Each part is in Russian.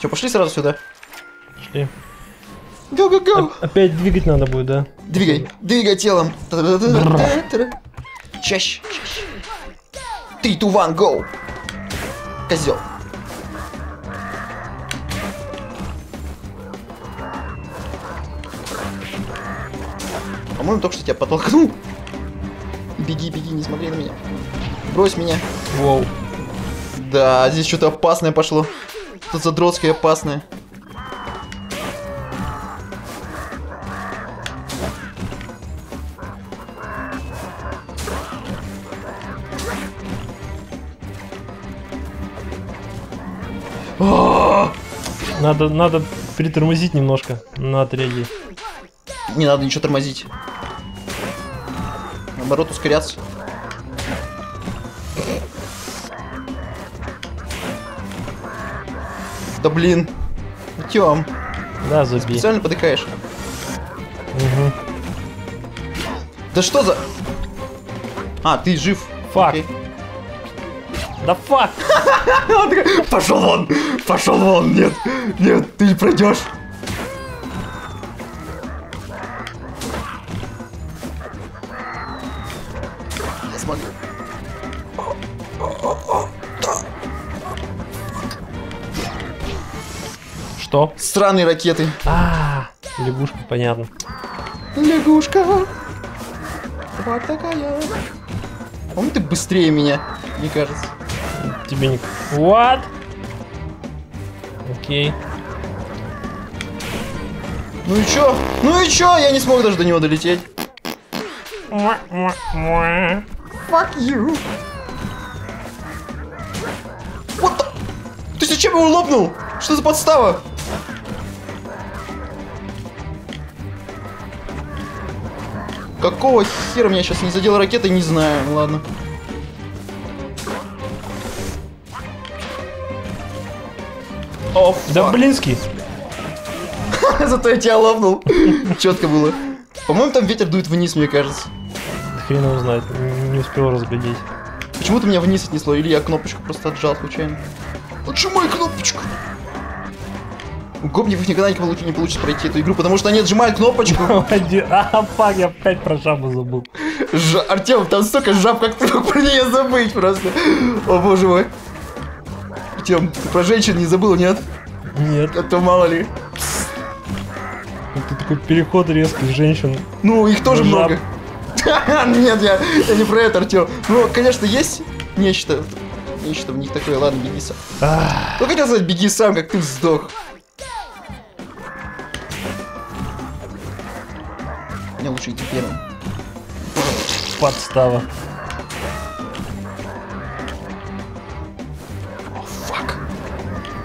Че, пошли сразу сюда? Пошли. Go, go, go. Опять двигать надо будет, да? Двигай, двигай телом. Чаще. 3, 2, 1, go. Козел. По-моему, только что тебя подтолкнул. Беги, беги, не смотри на меня. Брось меня. Воу. Да, здесь что-то опасное пошло. Тут задротское опасное. Надо притормозить немножко на отряде. Не надо ничего тормозить. Наоборот, ускоряться. Да блин. Тём. Да, заби. Специально подыхаешь. Угу. Да что за... А, ты жив. Фак. Окей. Да фак! Пошел вон! Пошел вон! Нет! Нет, ты не пройдешь! Я смогу. Что? Странные ракеты. А-а-а! Лягушка, понятно. Лягушка! Вот такая. По-моему, ты быстрее меня, мне кажется. Тебе не... What? Окей. Ну и чё? Ну и чё? Я не смог даже до него долететь. Fuck you. What the... Ты зачем его лопнул? Что за подстава? Какого хера меня сейчас не задела ракета, не знаю. Ладно. Oh, да блинский. Зато я тебя лопнул. Четко было. По-моему, там ветер дует вниз, мне кажется. Хрен его знает, не успел разглядеть. Почему ты меня вниз отнесло? Или я кнопочку просто отжал случайно? Отжимай мою кнопочку? У гопников никогда не получится пройти эту игру, потому что они отжимают кнопочку. А, фак, я опять про жабу забыл. Артем, там столько жаб, как ты мог про нее забыть просто. О боже мой. Тем, ты про женщин не забыл, нет? Нет. А то мало ли. Это такой переход резкий женщин. Ну, их тоже много. Нет, я не про это, Артем. Ну, конечно, есть нечто. Нечто в них такое. Ладно, беги сам. Ну, хотел сказать, беги сам, как ты сдох. Мне лучше идти первым. Подстава.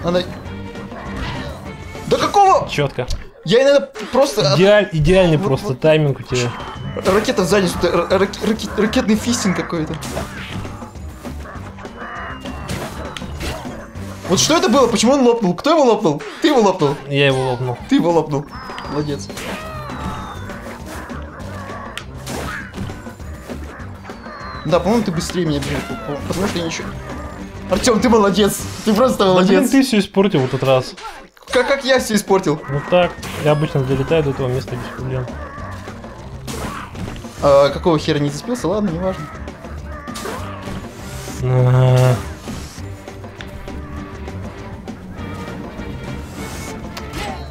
Надо... Да какого? Четко. Я иногда просто... Идеальный просто тайминг у тебя. Ракета сзади, ракетный фистинг какой-то. Вот что это было? Почему он лопнул? Кто его лопнул? Ты его лопнул? Я его лопнул. Ты его лопнул. Молодец. Да, по-моему, ты быстрее меня бежишь, потому что я ничего... Артем, ты молодец! Ты просто молодец! Да, блин, ты все испортил в этот раз. Как я все испортил? Ну так, я обычно долетаю до этого места без проблем. А, какого хера не зацепился? Ладно, не важно.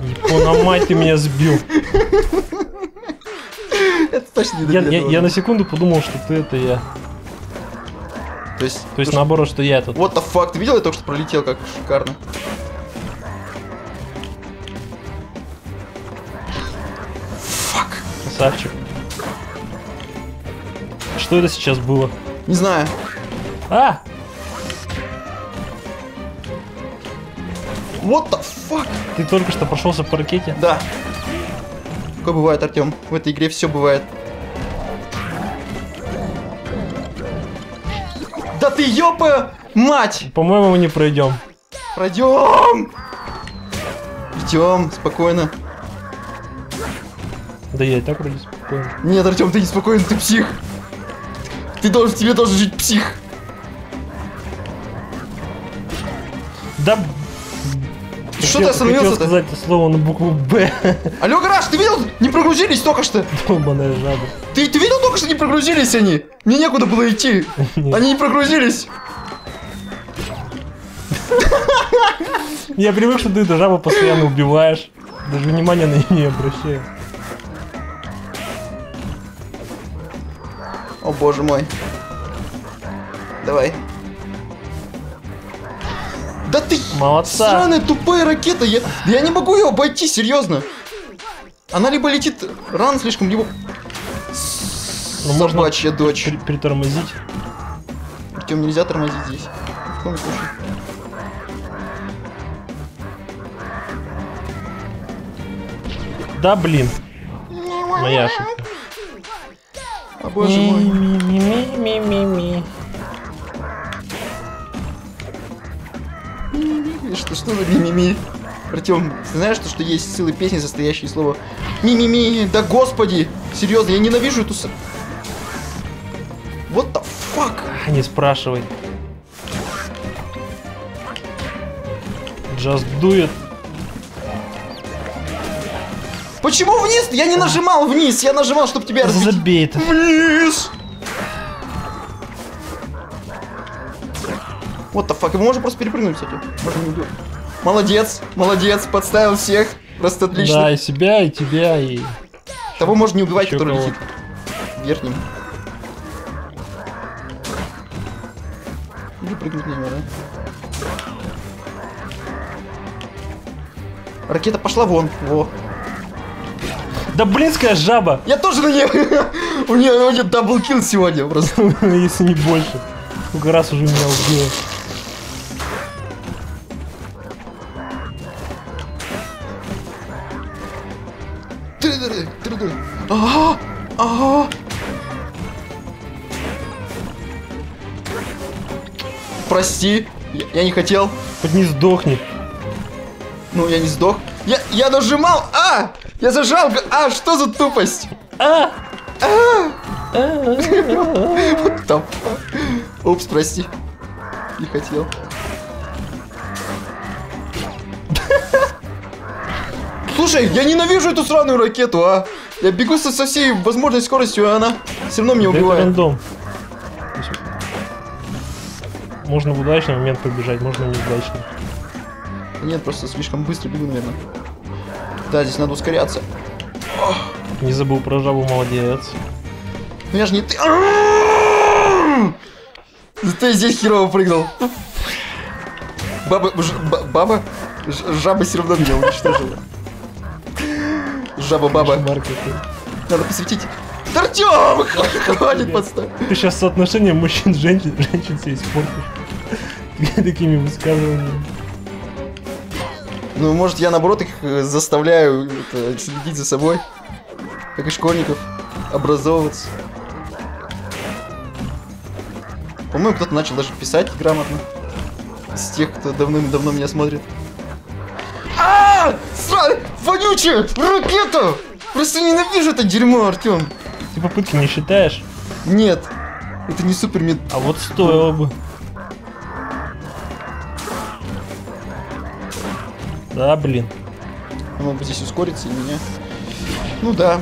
Япона, мать, ты меня сбил. Это точно не добил. Я на секунду подумал, что ты это я. То есть наоборот, что я этот. Вот the fuck, ты видел, я только что пролетел, как шикарно. Фак. Красавчик. Что это сейчас было? Не знаю. А! Вот the fuck. Ты только что прошелся по ракете? Да. Такое бывает, Артем. В этой игре все бывает. Да ты ёпа мать! По-моему, мы не пройдем. Пройдем! Идем, спокойно. Да я и так вроде спокоен. Нет, Артем, ты не спокоен, ты псих. Ты должен, тебе должен жить псих. Да Что ты остановился-то? Хотел сказать слово на букву Б. Алло, гараж, ты видел? Не прогрузились только что. Долбаная жаба. Ты видел только что не прогрузились они? Мне некуда было идти. Они не прогрузились. Я привык, что ты эту жабу постоянно убиваешь. Даже внимания на нее не обращаю. О боже мой. Давай. Да ты молодца. Сраная тупая ракета. Я не могу ее обойти, серьезно. Она либо летит рано слишком, либо... Ну, собачья дочь. Притормозить. Артем, нельзя тормозить здесь. В коем случае. Да, блин. Моя ошибка. О боже мой. Ми-ми-ми-ми-ми. Что за ми-ми-ми? Артем, ты знаешь, что есть целые песни, состоящие из слова ми-ми-ми? Да господи! Серьезно, я ненавижу эту... What the fuck? Не спрашивай. Just do it. Почему вниз? Я не нажимал вниз, я нажимал, чтобы тебя разбить. Забей это. Вниз! What the fuck, его можно просто перепрыгнуть, кстати. Можно не убить. Молодец, молодец, подставил всех. Просто отлично. Да, и себя, и тебя, и... Того можно не убивать, который летит. Верхним. Или прыгнуть на него, да? Ракета пошла вон, во. Да блинская жаба! Я тоже на нее... У нее даблкил сегодня просто. Если не больше. Сколько раз уже меня убило. Прости, я не хотел. Хоть не сдохни. Ну, я не сдох. Я нажимал, а! Я зажал, а! Что за тупость? А! Вот там. Упс, прости. Не хотел. Слушай, я ненавижу эту сраную ракету, а! Я бегу со всей возможной скоростью, а она все равно меня убивает. Можно в удачный момент побежать, можно неудачно. Нет, просто слишком быстро бегу, наверное. Да, здесь надо ускоряться. Не забыл про жабу, молодец. Ну я же не ты. Зато я здесь херово прыгнул. Баба? Жаба все равно меня уничтожила. Жаба-баба. Надо посветить. Артём! Хватит подставь! Ты сейчас соотношение мужчин-женщин все испортишь. Такими высказываниями. Ну, может, я, наоборот, их заставляю следить за собой. Как и школьников. Образовываться. По-моему, кто-то начал даже писать грамотно. Из тех, кто давным-давно меня смотрит. А-а-а! Вонючая ракета! Просто ненавижу это дерьмо, Артём. Ты попытки не считаешь? Нет. Это не супер мед. А вот стоило бы. Да, блин. Мог бы здесь ускориться и меня. Ну да.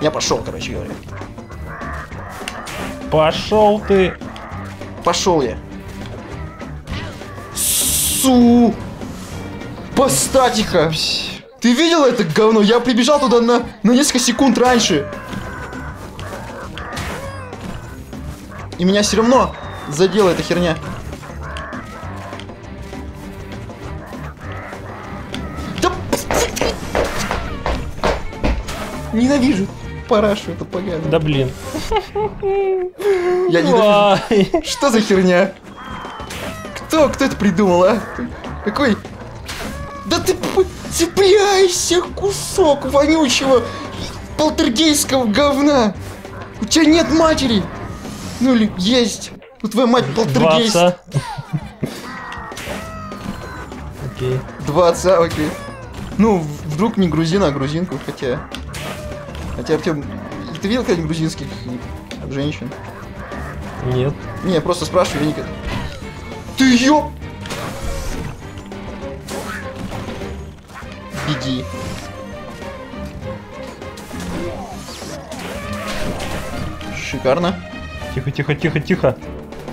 Я пошел, короче говоря. Пошел ты. Пошел я. Су. Постатика. Ты видел это говно? Я прибежал туда на несколько секунд раньше. И меня все равно задела эта херня. Да... Ненавижу парашу, это погано. Да блин. Я ненавижу. Что за херня? Кто это придумал, а? Какой? Да ты цепляешься, кусок вонючего полтергейского говна. У тебя нет матери. Ну или есть. Ну твоя мать полтергейст. 20. Окей. 20, окей. Ну, вдруг не грузина, а грузинку, хотя... Артем, ты видел когда-нибудь грузинских женщин? Нет. Не, я просто спрашиваю, Веника. Ты ёп! Беги. Шикарно. Тихо, тихо, тихо, тихо.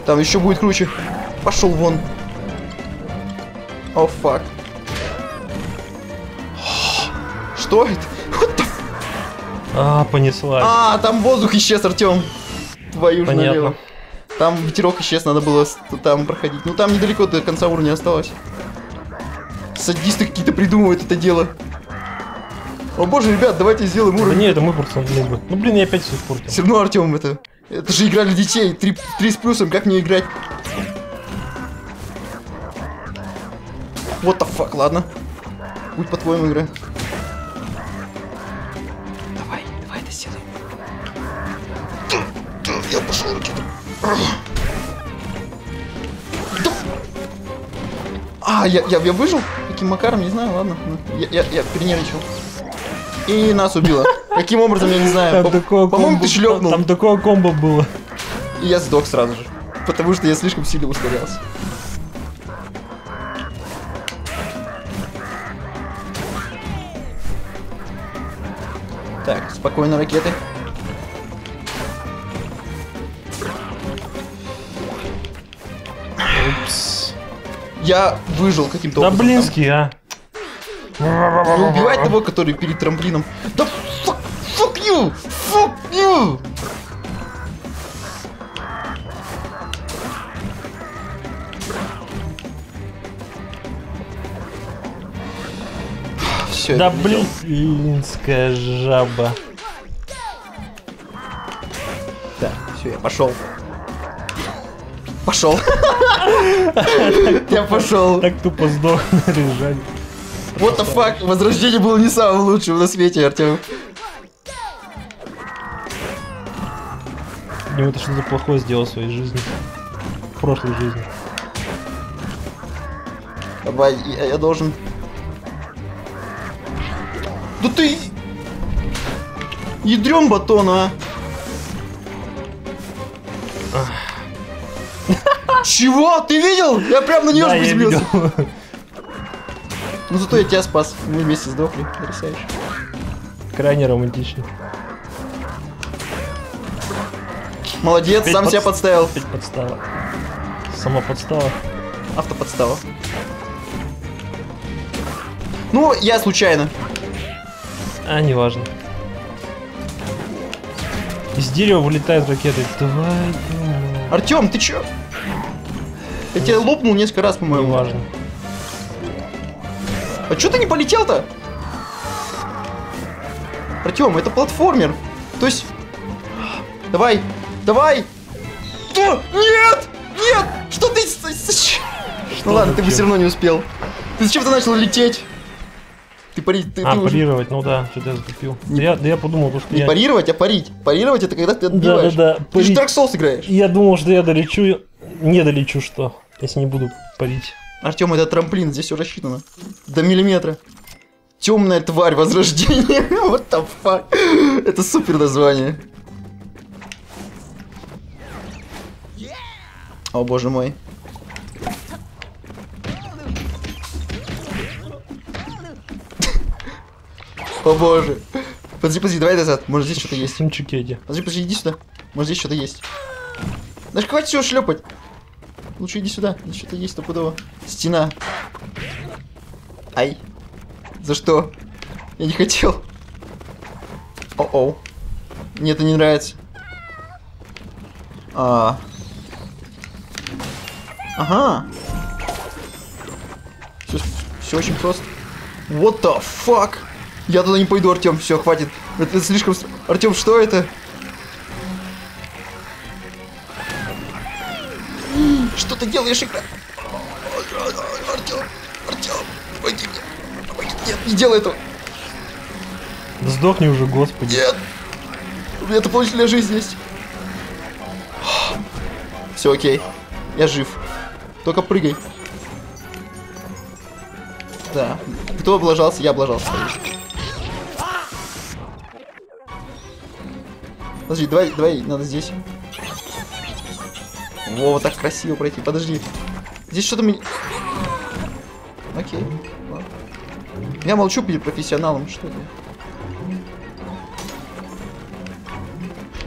Там еще будет круче. Пошел вон. О, фак. Что это? А, понеслась. А, там воздух исчез, Артем. Твою же налево. Там ветерок исчез, надо было там проходить. Ну там недалеко до конца уровня осталось. Садисты какие-то придумывают это дело. О боже, ребят, давайте сделаем уровень. Да не, это мы просто нубы. Ну блин, я опять все испортил. Все равно, Артем, это же игра для детей. 3 с плюсом, как мне играть? What the fuck, ладно. Будь по-твоему игра. Я пошел ракету. А, я выжил? Каким макаром, не знаю, ладно. Я перенервничал. И нас убило. Каким образом, я не знаю. По-моему, ты шлепнул. Там такое комбо было. И я сдох сразу же. Потому что я слишком сильно ускорялся. Так, спокойно, ракеты. Я выжил каким-то образом. Да блинский, а. Не убивать того, который перед трамплином. Да fuck, fuck you! Fuck you! Все, да блинская жаба. Так, все, я пошел. Пошел. Я пошел. Так тупо сдох на режане. What the fuck? Возрождение было не самым лучшим на свете, Артем. Ему это что-то плохое сделал в своей жизни. В прошлой жизни. Давай, я должен. Да ты. Ядрём батон, а. Чего? Ты видел? Я прям на нее приземлился. Ну зато я тебя спас. Мы вместе сдохли. Потрясающе. Крайне романтично. Молодец, опять сам себя подставил. Опять подстава. Сама подстава. Автоподстава. Ну, я случайно. А, неважно. Из дерева вылетают ракеты. Давай, давай. Артем, ты чё? Я тебя лопнул несколько раз, по-моему. Важно. А чё ты не полетел-то? Артём, это платформер. То есть... Давай, давай! Да! Нет! Нет! Что ты... Ну ладно, ты бы все равно не успел. Ты зачем-то начал лететь. Ты парить... А, парировать, ну да, что-то я закупил. Да я подумал, что я... Не парировать, а парить. Парировать это когда ты отбиваешь. Да. Ты же Dark Souls играешь. Я думал, что я долечу... Не долечу, что... Если не буду парить. Артем, это трамплин, здесь все рассчитано. До миллиметра. Темная тварь возрождения. What the fuck? Это супер название. О боже мой. О боже. Подожди, давай назад. Может здесь что-то есть. Подожди, иди сюда. Может здесь что-то есть. Даже хватит всего шлепать. Лучше иди сюда, что-то есть стопудово. Стена. Ай. За что? Я не хотел. О-оу. Мне это не нравится. Ага. Все очень просто. What the fuck? Я туда не пойду, Артем. Все, хватит. Это слишком... Артем, что это? Что ты делаешь, игра? Артём, помоги мне. Нет, не делай этого. Сдохни уже, господи. Нет. У меня дополнительная жизнь есть. Все окей. Я жив. Только прыгай. Да. Кто облажался? Я облажался. Подожди, давай, надо здесь. Во, так красиво пройти. Подожди. Здесь что-то мне... Окей. Ладно. Я молчу перед профессионалом, что ли.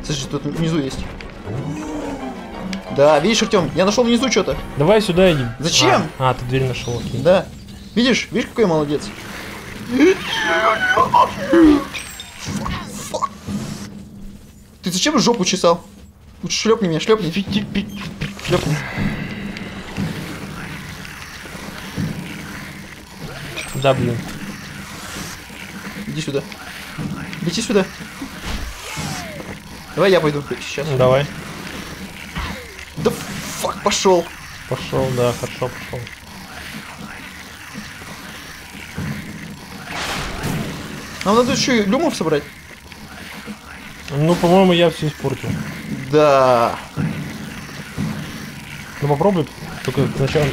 Слушай, тут внизу есть. Да, видишь, Артем, я нашел внизу что-то. Давай сюда идем. Зачем? А, ты дверь нашел. Окей. Да. Видишь, какой я молодец. Ты зачем жопу чесал? Лучше шлепни меня, шлепни. Шлепни. Да, блин. Иди сюда. Иди сюда. Давай я пойду сейчас. Давай. Да фак, пошел. Пошел, да, хорошо, пошел. Нам надо еще и люмов собрать. Ну, по-моему, я все испортил. Да. Ну попробуй, только сначала.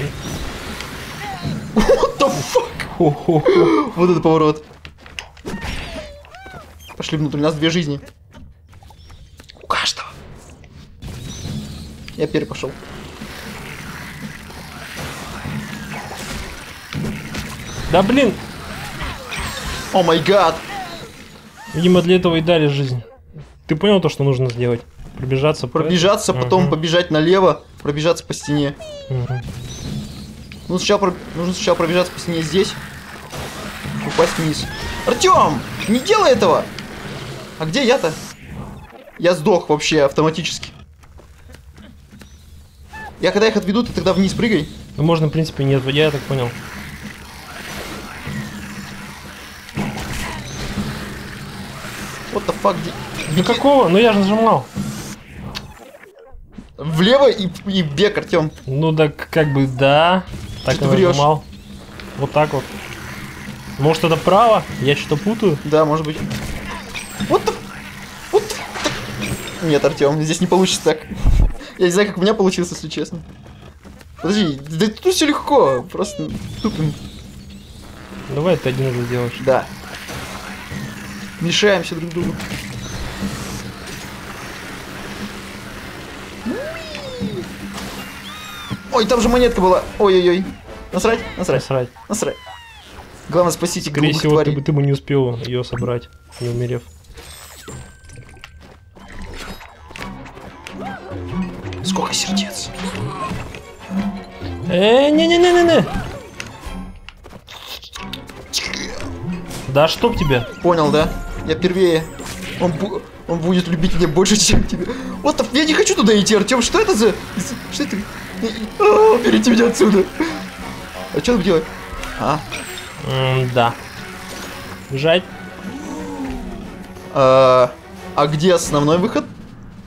What the fuck? Вот это поворот. Пошли внутрь, у нас две жизни. У каждого. Я первый пошел. Да блин! О май гад! Видимо, для этого и дали жизнь. Ты понял то, что нужно сделать? Пробежаться, потом побежать налево, пробежаться по стене. Ну, нужно сначала пробежаться по стене здесь. Упасть вниз. Артём! Не делай этого! А где я-то? Я сдох вообще автоматически. Я когда их отведу, ты тогда вниз прыгай. Ну можно, в принципе, не отводя, я так понял. What the fuck? Да какого? Ну я же нажимал. Влево и бег, Артём. Ну да, как бы да. Так ты нажимал. Вот так вот. Может это право? Я что-то путаю? Да, может быть. Вот так. Вот. Нет, Артём, здесь не получится так. Я не знаю, как у меня получилось, если честно. Подожди, да тут все легко, просто тупим. Давай ты один уже сделаешь. Да. Мешаемся друг другу. Ой, там же монетка была. Ой-ой-ой. Насрать? Насрать. Насрать. Насрать. Главное, спасите грубых тварей. Ты бы не успел ее собрать, не умерев. Сколько сердец. Не-не-не-не-не. Да чтоб тебе. Понял, да? Я первее. Он будет любить меня больше, чем тебя. Вот, я не хочу туда идти, Артем. Что это за... Что это? Берите меня отсюда. А что там делать? А? Да. Бежать. А где основной выход?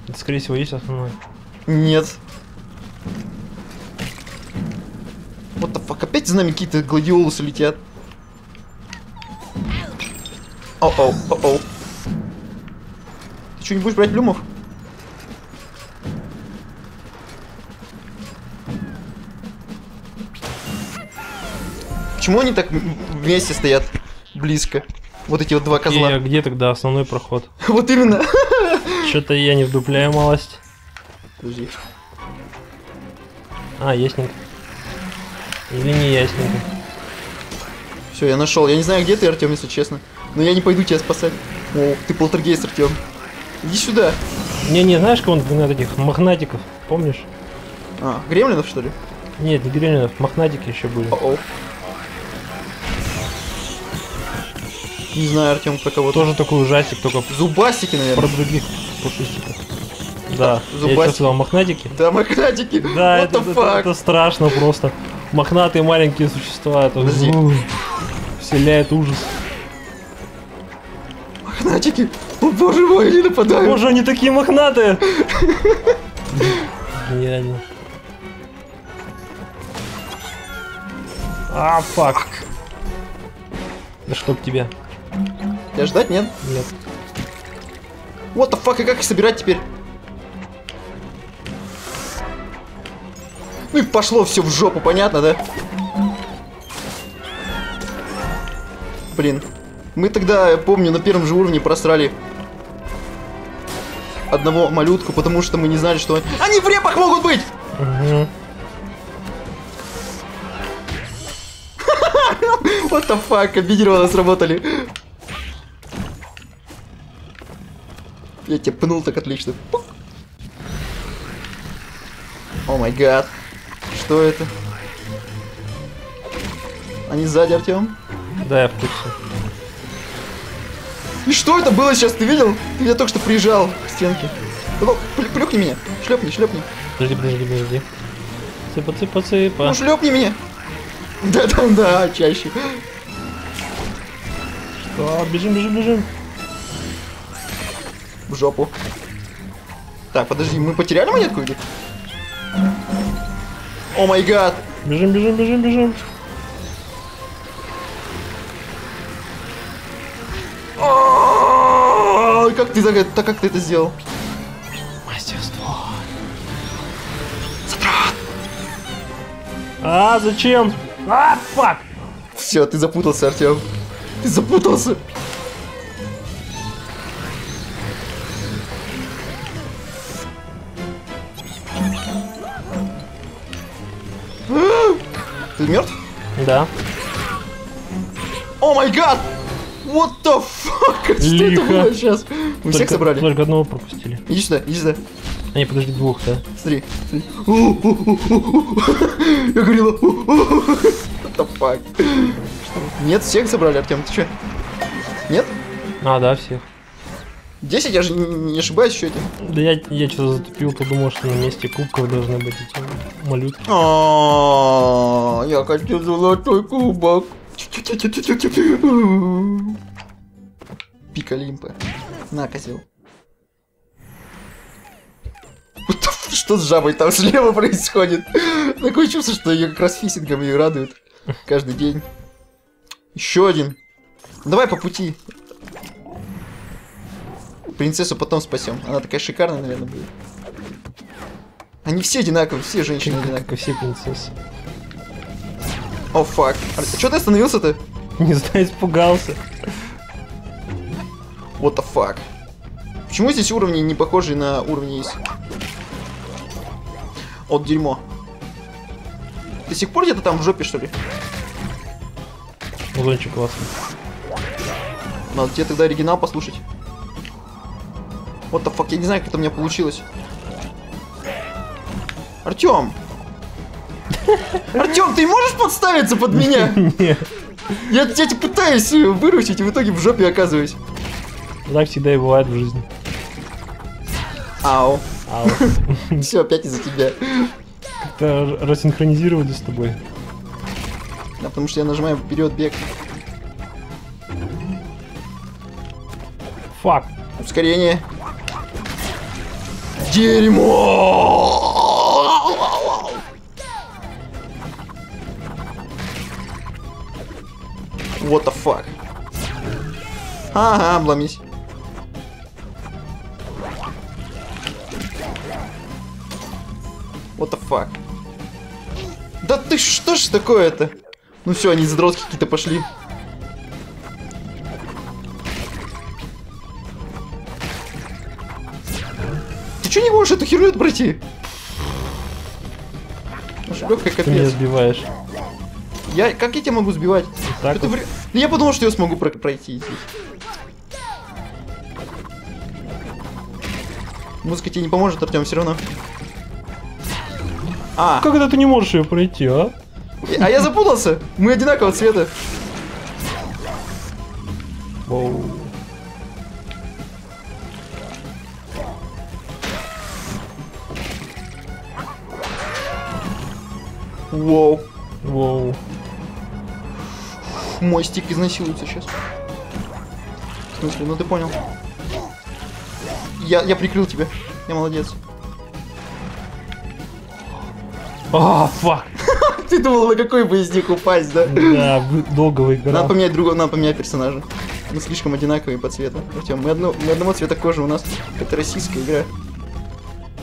Это, скорее всего, есть основной. Нет. Вот the fuck? Опять за нами какие-то гладиолусы летят. О-о, о-о. Ты что, не будешь брать люмов? Почему они так вместе стоят близко? Вот эти вот два козла. Где тогда основной проход? Вот именно. Что-то я не вдупляю малость. Подожди. А, ясненько. Или не ясненько. Все, я нашел. Я не знаю, где ты, Артем, если честно. Но я не пойду тебя спасать. О, ты полтергейст, Артем. Иди сюда. Не, знаешь, кого он от этих мохнатиков, помнишь? А, гремлинов, что ли? Нет, не гремлинов, мохнатики еще были. О-о. Не знаю, Артем, про кого-то. Тоже такой ужастик, только... Зубастики, наверное. Про других пушистиков. Да, зубастики. Я чувствовал, мохнатики. Да, мохнатики. Да, это страшно просто. Мохнатые маленькие существа. Это вселяет ужас. Мохнатики. О, боже мой, они нападают. Боже, они такие мохнатые. Гениально. А, фак. Да чтоб тебя. Тебя ждать, нет? Нет. What the fuck, и как их собирать теперь? Ну и пошло все в жопу, понятно, да? Блин. Мы тогда, я помню, на первом же уровне просрали одного малютку, потому что мы не знали, что... Они в репах могут быть! What the fuck, комбинированно сработали. Я тебя пнул так отлично. О май гад. Что это? Они сзади, Артём? Да, я в курсе. И что это было сейчас? Ты видел? Ты меня только что приезжал к стенке. Плюхни меня. Шлепни, шлепни. Подожди. Цыпа. Ну шлепни меня. Да, там, да, чаще. Что? Бежим. В жопу. Так, подожди, мы потеряли монетку где-то? О май гад. Бежим. Как ты это сделал? Мастерство. Затрат. А, зачем? А, фак. Все, ты запутался, Артём. Ты запутался. Ты мертв? Да. О май гад! What the fuck? Что это было сейчас? Мы всех собрали? Только одного пропустили. Иди сюда. А не, подожди, двух, да? Смотри. Я говорил. What the fuck? Нет, всех собрали, Артем, ты че? Нет? А, да, всех. 10, я же не ошибаюсь, что это? Да я что-то затупил, подумал, что на месте кубков должны быть эти малютки. Ааа, я хочу золотой кубок. Пик Олимпа. На, козел. Что с жабой там слева происходит? Такое чувство, что ее как раз фисингом ее радует. Каждый день. Еще один. Давай по пути. Принцессу потом спасем. Она такая шикарная, наверное, будет. Они все одинаковые, все женщины одинаковые. Как и все принцессы. О, фак. А чё ты остановился-то? Не знаю, испугался. What the fuck? Почему здесь уровни не похожи на уровни из... От дерьмо. До сих пор где-то там в жопе, что ли? Музончик классный. Надо тебе тогда оригинал послушать. What the fuck? Я не знаю, как это у меня получилось. Артём! Артём, ты можешь подставиться под меня? Нет. Я тебя пытаюсь выручить, и в итоге в жопе оказываюсь. Так всегда и бывает в жизни. Ау. Все, опять из-за тебя. Как-то рассинхронизировали с тобой. Да, потому что я нажимаю вперед бег. Фак. Ускорение. Дерьмо! What the fuck? Ага, обломись. What the fuck? Да ты что ж такое-то? Ну все, они задротки какие-то пошли. Ты че не можешь эту херню отбрати? Легкая капец. Ты меня сбиваешь. Как я тебя могу сбивать? Так вот. Я подумал, что я смогу пройти здесь. Музыка тебе не поможет, Артём, все равно. Как это ты не можешь ее пройти, а? А я запутался. Мы одинакового цвета. Воу. Воу. Мой стик изнасилуется сейчас. В смысле? Ну ты понял. Я прикрыл тебя. Я молодец. О, фак. Ты думал, на какой боевик упасть, да? Да, долго выиграл. Надо поменять персонажа. Мы слишком одинаковые по цвету. Артём, мы одного цвета кожи, у нас это российская игра.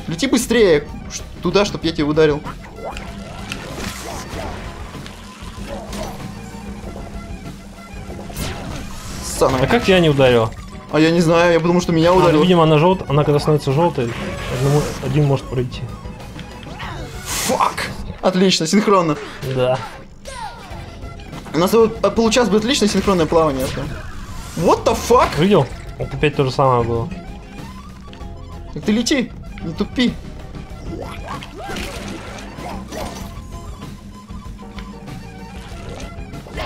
Лети быстрее туда, чтоб я тебя ударил. А как я не ударил? А я не знаю, я подумал, что меня ударил. Видимо, она когда становится желтой, один может пройти. Фак! Отлично, синхронно. Да. У нас получалось бы отлично синхронное плавание. What the fuck? Видел? Это опять то же самое было. Так ты лети, не тупи.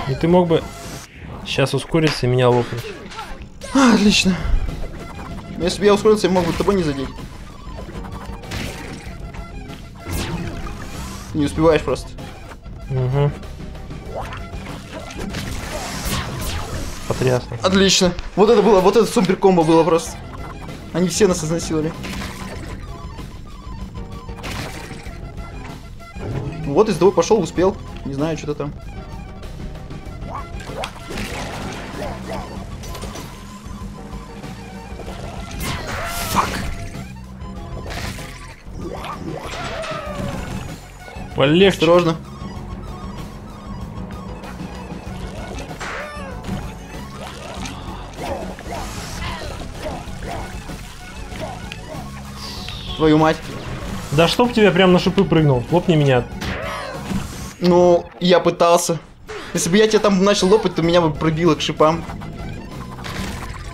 И ты мог бы сейчас ускориться и меня лопнуть. А, отлично. Если бы я ускорился, я мог бы тобой не задеть. Не успеваешь просто. Угу. Потрясно. Отлично. Вот это было, вот это супер комбо было просто. Они все нас изнасиловали. Вот из того пошел, успел. Не знаю, что-то там. Полегче. Осторожно. Твою мать. Да чтоб тебя прям на шипы прыгнул. Лопни меня. Ну, я пытался. Если бы я тебя там начал лопать, то меня бы пробило к шипам.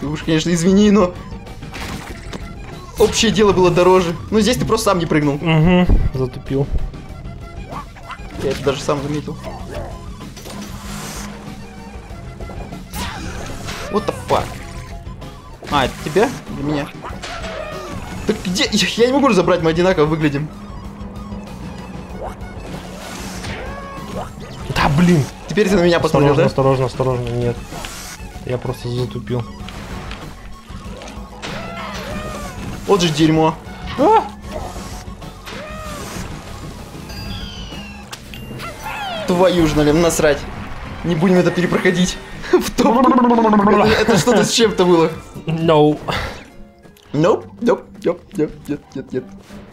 Ты уж, конечно, извини, но... Общее дело было дороже. Ну, здесь ты просто сам не прыгнул. Угу, затупил. Я это даже сам заметил. What the fuck? А, это тебя? Или меня? Так где? Я не могу разобрать, мы одинаково выглядим. Да блин! Теперь ты на меня посмотрел, осторожно, да? Осторожно, осторожно, нет. Я просто затупил. Вот же дерьмо. А! Твою ж, налим, насрать. Не будем это перепроходить. Это что-то с чем-то было. No. Nope. Nope. Yep. Yep. Yep. Yep. Yep.